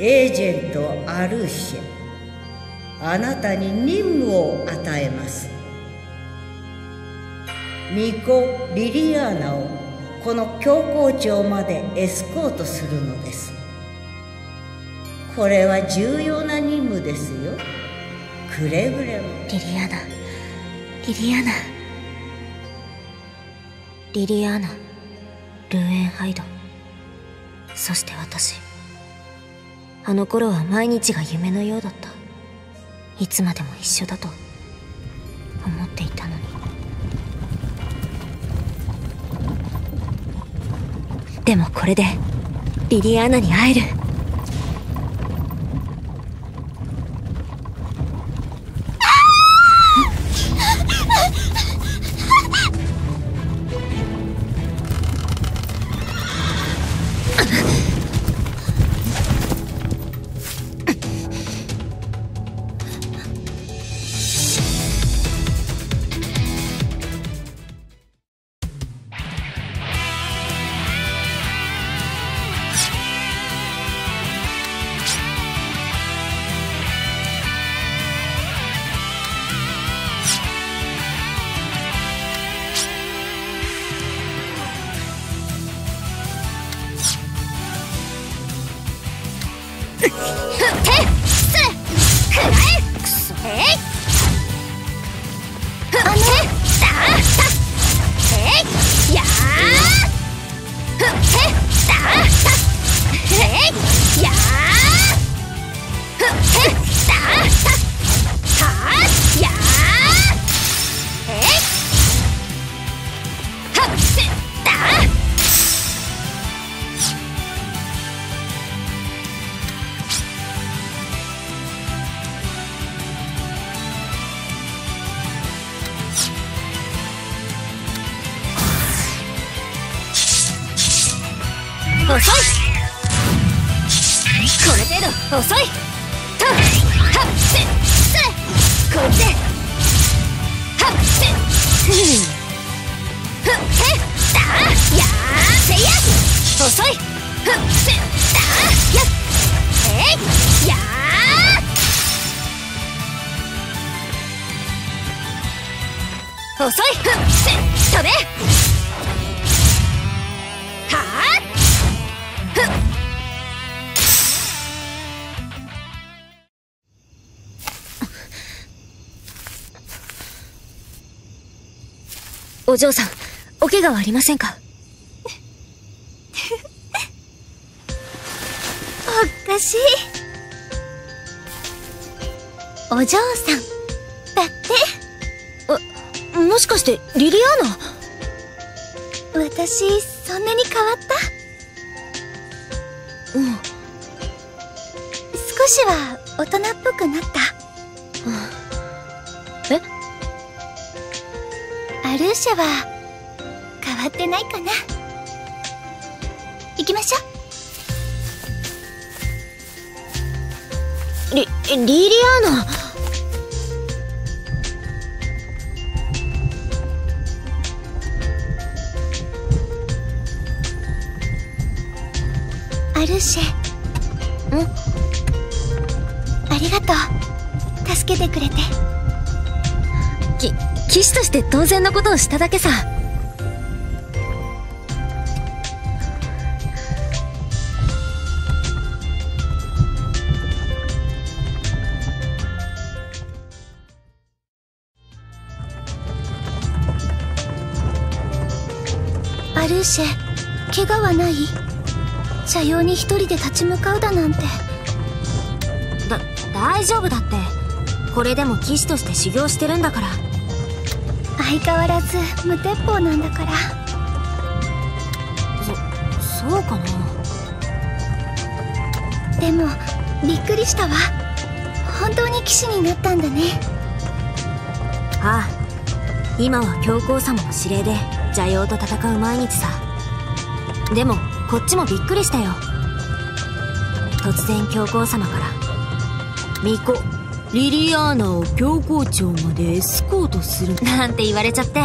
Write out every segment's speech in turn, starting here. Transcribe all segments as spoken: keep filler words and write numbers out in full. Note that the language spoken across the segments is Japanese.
エージェント・アルシェ、あなたに任務を与えます。巫女リリアーナをこの教皇庁までエスコートするのです。これは重要な任務ですよ。くれぐれも。リリアーナ、リリアーナ、リリアーナ、ルーエンハイド、そして私。あの頃は毎日が夢のようだった。いつまでも一緒だと思っていたのに。でもこれでリリアーナに会える。お嬢さん、お怪我はありませんか？おかしい。お嬢さんだって。あ、もしかしてリリアーナ？私そんなに変わった？うん、少しは大人っぽくなった。え？アルーシェは変わってないかな。行きましょう。リ、リリアーナ。アルーシェ。ん？ありがとう、助けてくれて。き騎士として当然のことをしただけさ。アルーシェ、怪我はない？社用に一人で立ち向かうだなんて。だ大丈夫だって。これでも騎士として修行してるんだから。相変わらず無鉄砲なんだから。そそうかな。でもびっくりしたわ。本当に騎士になったんだね。ああ、今は教皇様の指令で蛇妖と戦う毎日さ。でもこっちもびっくりしたよ。突然教皇様から「巫女リリアーナを教皇庁までエスコートする」なんて言われちゃって。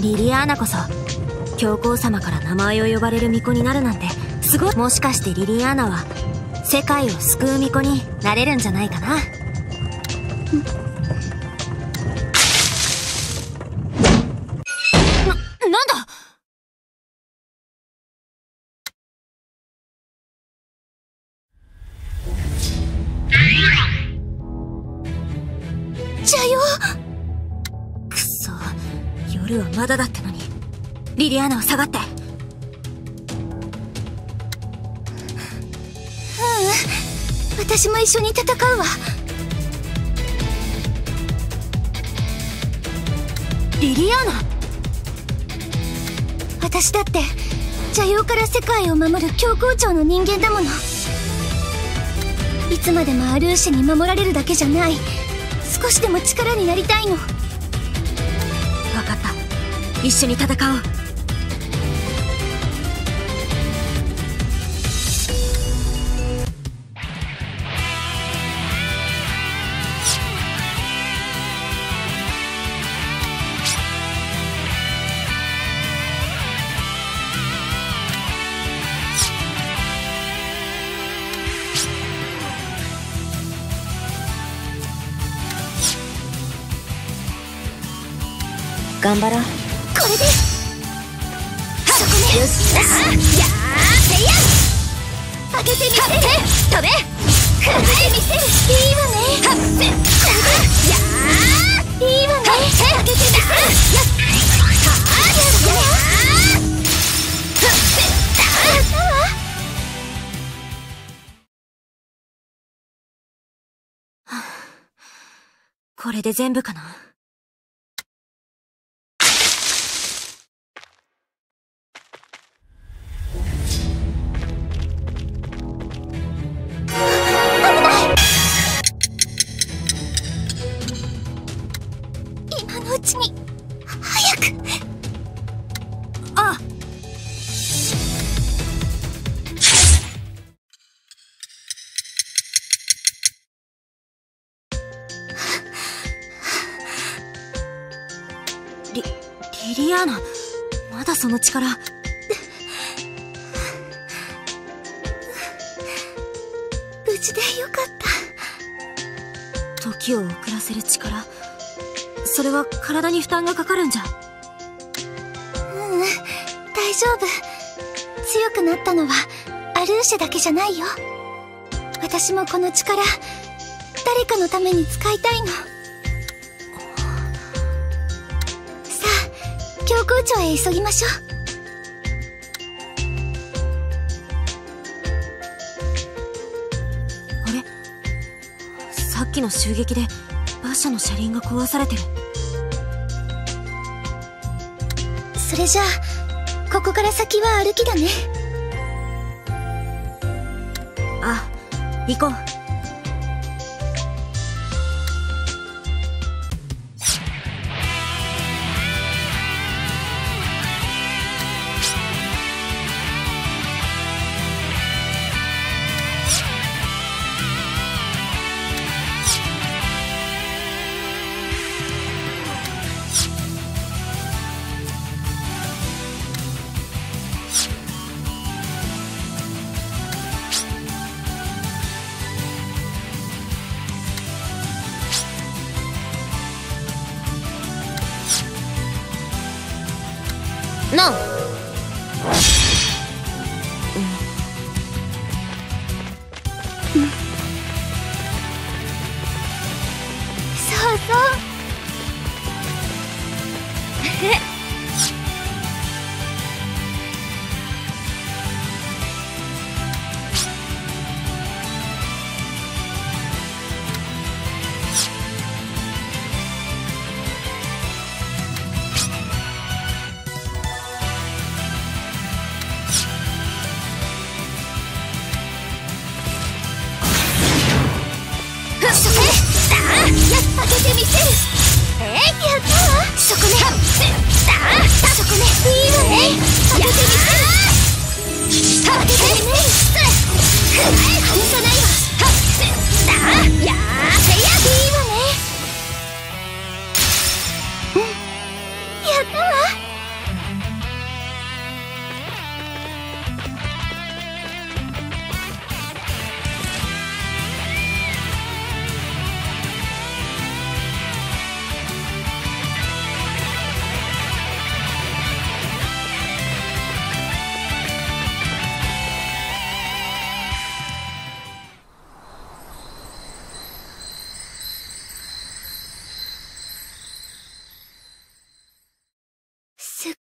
リリアーナこそ教皇様から名前を呼ばれる巫女になるなんてすごい。もしかしてリリアーナは世界を救う巫女になれるんじゃないかな。まだだったのに。リリアーナは下がって。ううん、私も一緒に戦うわ。リリアーナ、私だって邪妖から世界を守る教皇庁の人間だもの。いつまでもアルーシに守られるだけじゃない、少しでも力になりたいの。分かった、一緒に戦おう。頑張ろう。これでよし、やーせやー、開けてみせる、飛べ、開けてみせる、いいわね、はっせ、やー、いいわね、開けてみせる、やっ、はー、やだね、はっせ、だー、あー、これで全部かな。その力。無事でよかった。時を遅らせる力。それは体に負担がかかるんじゃ。ううん、大丈夫。強くなったのはアルーシェだけじゃないよ。私もこの力、誰かのために使いたいの。校長へ急ぎましょう。あれ、さっきの襲撃で馬車の車輪が壊されてる。それじゃあここから先は歩きだね。あ、行こう。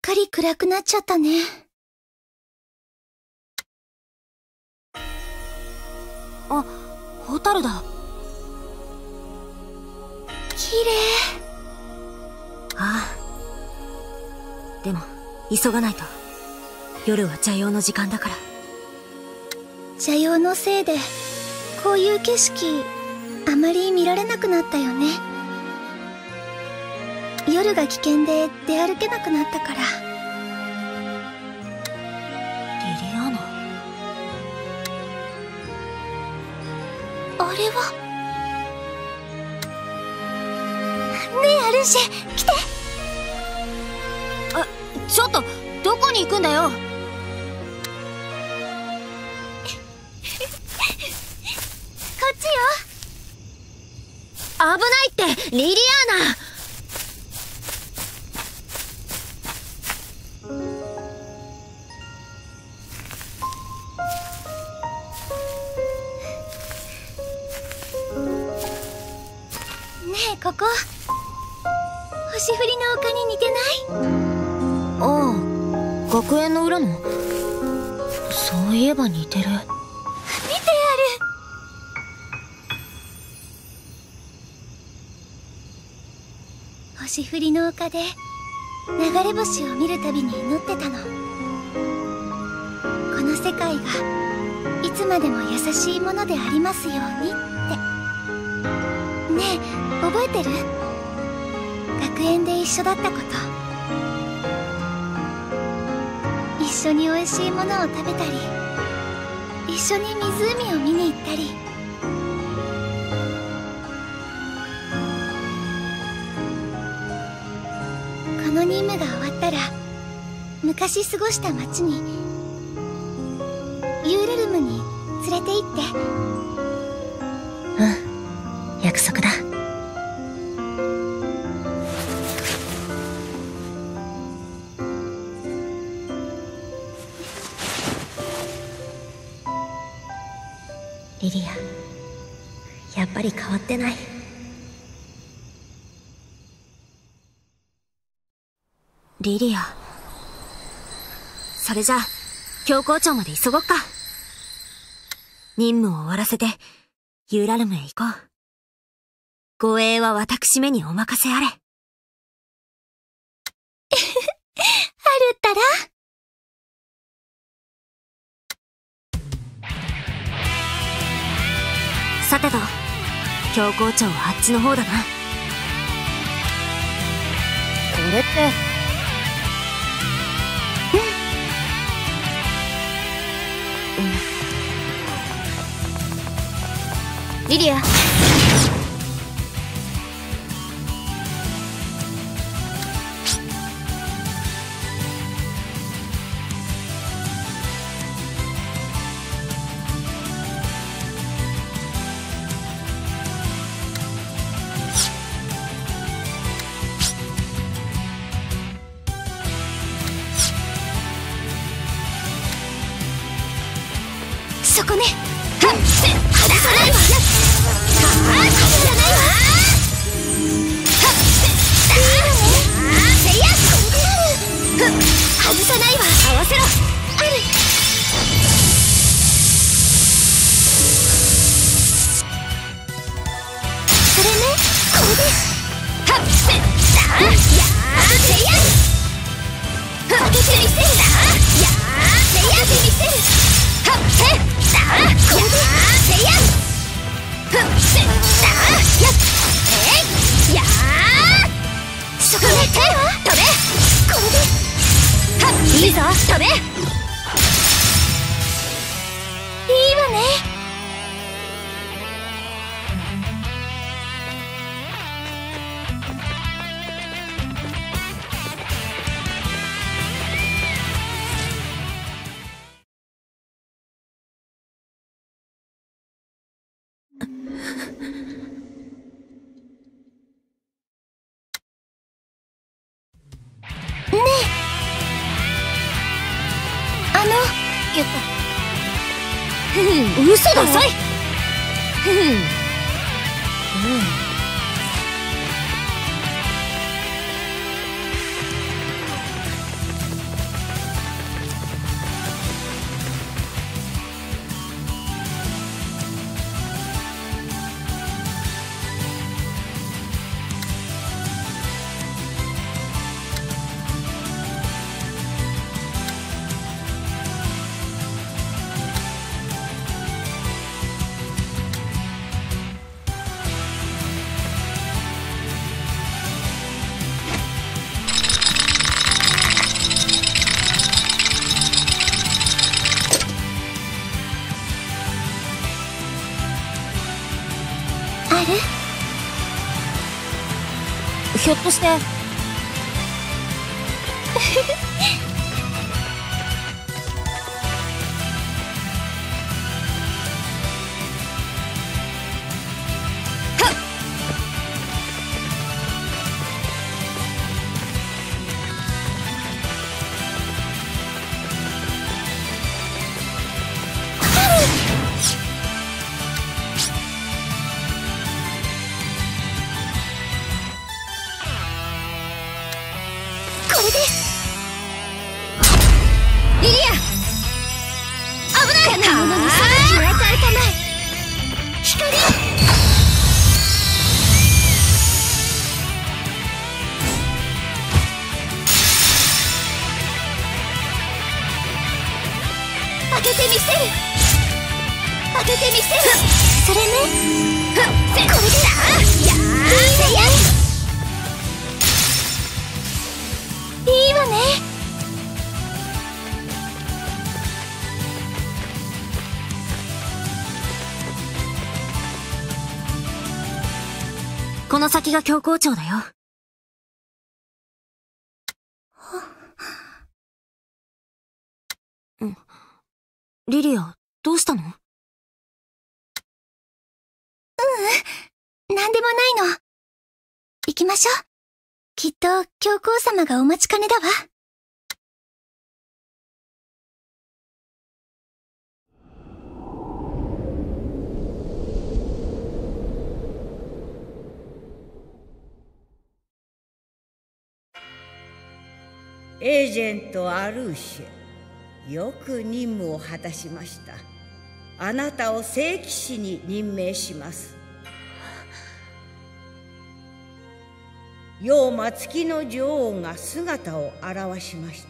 かり暗くなっちゃったね。あ、ホタルだ。綺麗。ああ、でも急がないと。夜は茶用の時間だから。茶用のせいでこういう景色あまり見られなくなったよね。夜が危険で出歩けなくなったから。リリアーナ、あれはねえアルンシェ、来て。あ、ちょっとどこに行くんだよ。危ないって、リリアーナ。ねえ、ここ星降りの丘に似てない？ああ、学園の裏の。そういえば似てる。星降りの丘で流れ星を見るたびに祈ってたの。この世界がいつまでも優しいものでありますようにって。ねえ覚えてる？学園で一緒だったこと。一緒に美味しいものを食べたり、一緒に湖を見に行ったり。この任務が終わったら昔過ごした町にユールルムに連れて行って。うん、約束だ。リリア、やっぱり変わってない。リリア、それじゃあ教皇庁まで急ごっか。任務を終わらせてユーラルムへ行こう。護衛は私めにお任せあれ。あるったらさてと、教皇庁はあっちの方だな。これってリリア、そこね。いいぞ、飛べ。いいわね。ねえ、あの、やった。ふふ、嘘だぞい。ふふ、うん。ひょっとしてこの先が教皇庁だよ。リリア、どうしたの？ううん、なんでもないの。行きましょう。きっと教皇様がお待ちかねだわ。エージェント・アルーシェ、よく任務を果たしました。あなたを聖騎士に任命します。妖魔付きの女王が姿を現しました。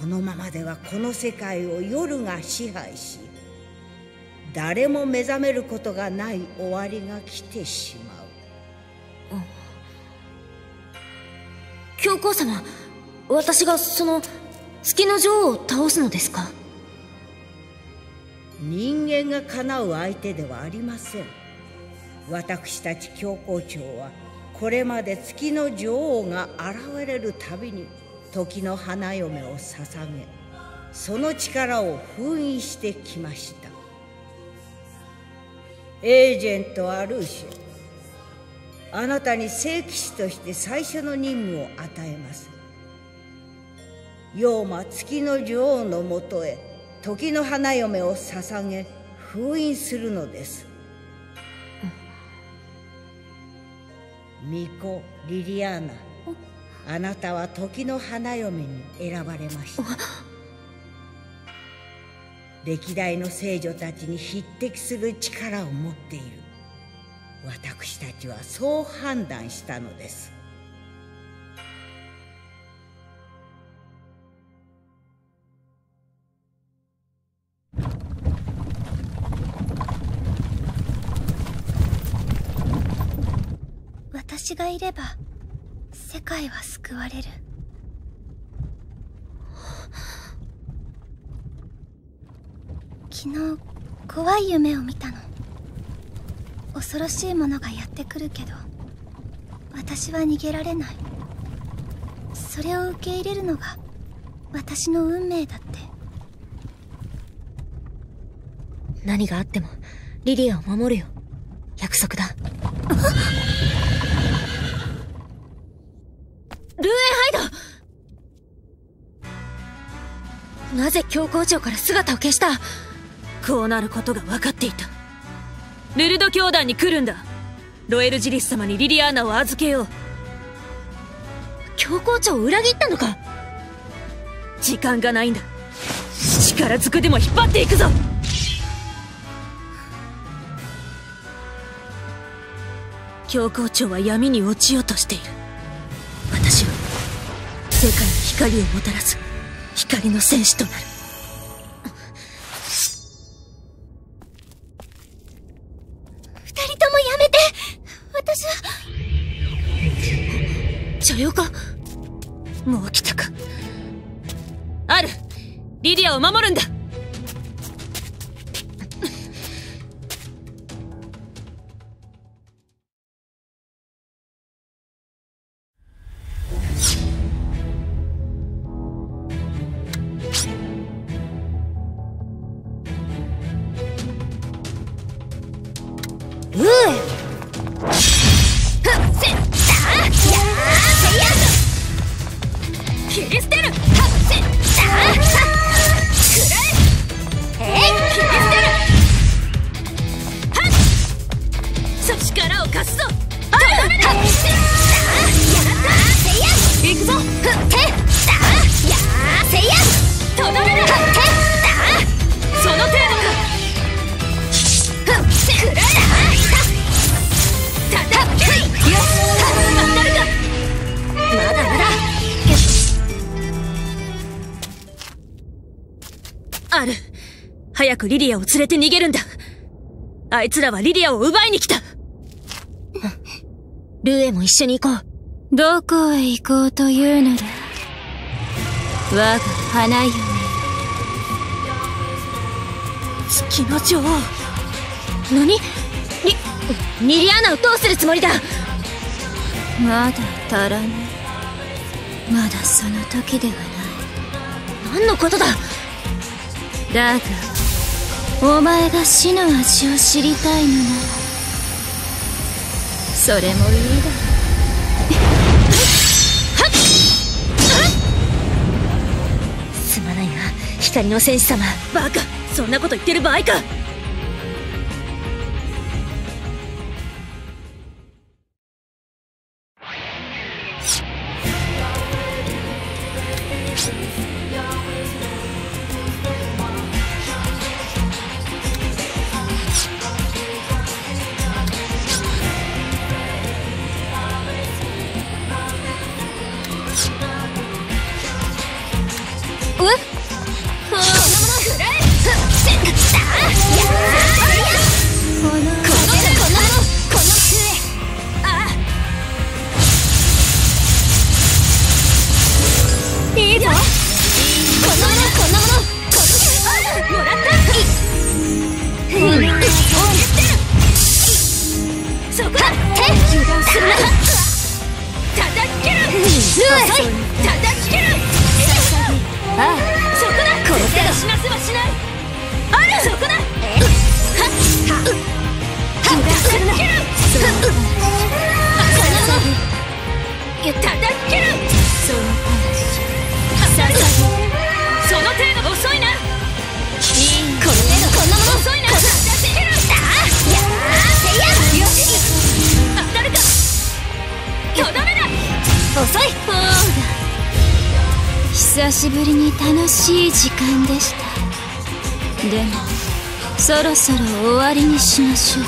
このままではこの世界を夜が支配し、誰も目覚めることがない終わりが来てしまう。うん教皇様、私がその月の女王を倒すのですか？人間がかなう相手ではありません。私たち教皇庁はこれまで月の女王が現れるたびに時の花嫁を捧げ、その力を封印してきました。エージェント・アルーシェ、あなたに聖騎士として最初の任務を与えます。妖魔月の女王のもとへ時の花嫁を捧げ封印するのです。巫女リリアーナ、あなたは時の花嫁に選ばれました。歴代の聖女たちに匹敵する力を持っている。私たちはそう判断したのです。私がいれば世界は救われる。昨日怖い夢を見たの。恐ろしいものがやってくるけど私は逃げられない。それを受け入れるのが私の運命だって。何があってもリリアを守るよ。約束だ。ルーエンハイド、なぜ教皇庁から姿を消した？こうなることが分かっていた。ルルド教団に来るんだ。ロエルジリス様にリリアーナを預けよう。教皇庁を裏切ったのか？時間がないんだ。力ずくでも引っ張っていくぞ。教皇庁は闇に落ちようとしている。私は世界に光をもたらす光の戦士となる。よか、もう来たか。アル、リリアを守るんだ。早くリリアを連れて逃げるんだ。あいつらはリリアを奪いに来た。ルエも一緒に行こう。どこへ行こうというのだ。我が花嫁。月の女王。何？リ、リリアナをどうするつもりだ。まだ足らぬ。まだその時ではない。何のことだ。だがお前が死の味を知りたいのならそれもいいだろう。すまないな光の戦士様。バカ、そんなこと言ってる場合か。久しぶりに楽しい時間でした。でもそろそろ終わりにしましょう。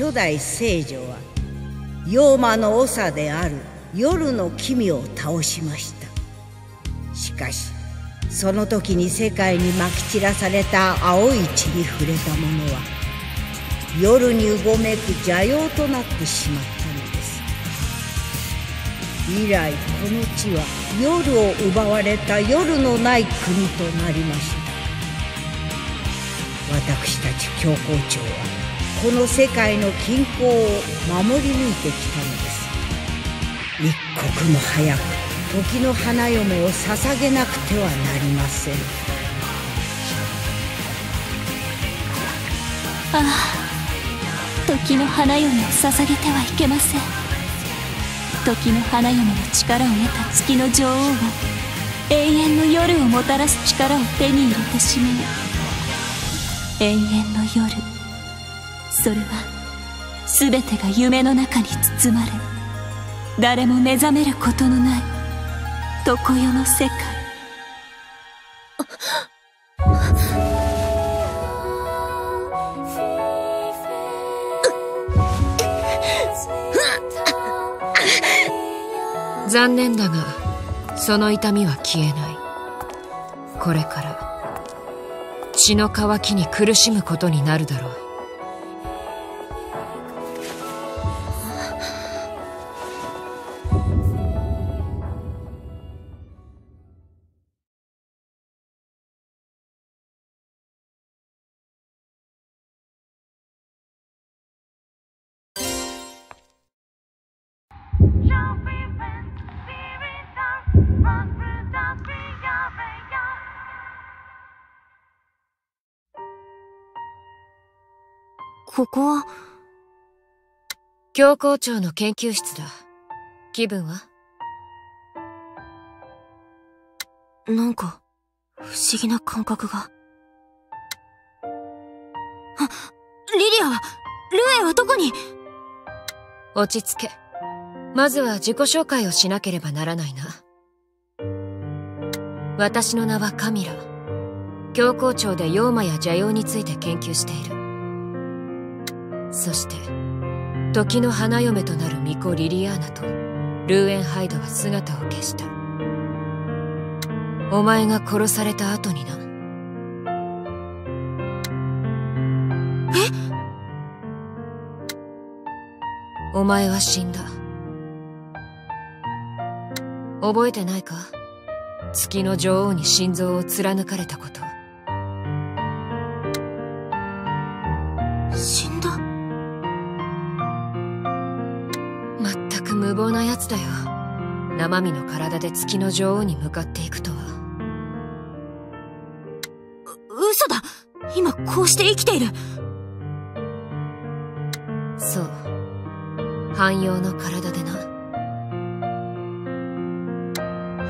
初代聖女は妖魔の長である夜の君を倒しました。しかしその時に世界にまき散らされた青い血に触れたものは夜にうごめく邪妖となってしまったのです。以来この地は夜を奪われた夜のない国となりました。私たち教皇庁はこの世界の均衡を守り抜いてきたのです。一刻も早く時の花嫁を捧げなくてはなりません。ああ、時の花嫁を捧げてはいけません。時の花嫁の力を得た月の女王は永遠の夜をもたらす力を手に入れてしまう。永遠の夜、それは全てが夢の中に包まれ誰も目覚めることのない常世の世界。残念だが、その痛みは消えない。これから血の渇きに苦しむことになるだろう。ここは教皇庁の研究室だ。気分はなんか不思議な感覚が。あ、リリアは、ルエはどこに？落ち着け。まずは自己紹介をしなければならないな。私の名はカミラ。教皇庁で妖魔や邪妖について研究している。そして時の花嫁となる巫女リリアーナとルーエンハイドは姿を消した。お前が殺された後にな。え？お前は死んだ。覚えてないか？月の女王に心臓を貫かれたこと。無謀な奴だよ。生身の体で月の女王に向かっていくとは。う、嘘だ。今こうして生きている。そう、汎用の体でな。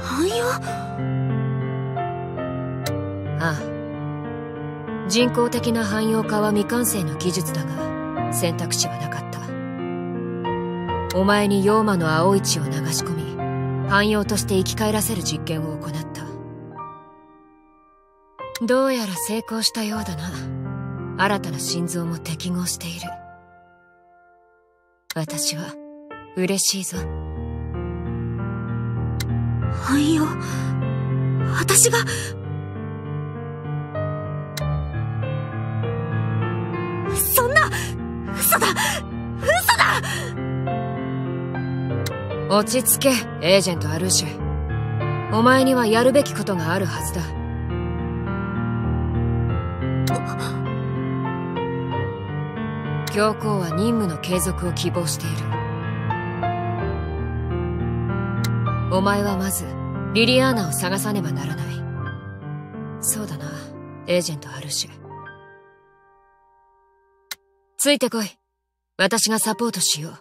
汎用？ああ、人工的な汎用化は未完成の技術だが、選択肢はなかった。お前に妖魔の青い血を流し込み、汎用として生き返らせる実験を行った。どうやら成功したようだな。新たな心臓も適合している。私は嬉しいぞ。汎用、私がそんな。嘘だ、嘘だ。落ち着け、エージェント・アルーシュ。お前にはやるべきことがあるはずだ。教皇は任務の継続を希望している。お前はまずリリアーナを探さねばならない。そうだな、エージェント・アルーシュ。ついてこい。私がサポートしよう。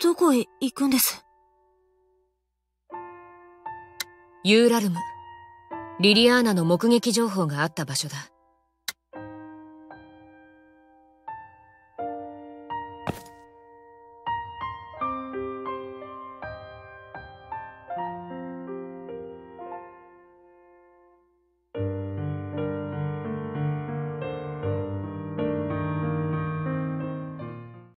どこへ行くんです？ユーラルム。リリアーナの目撃情報があった場所だ。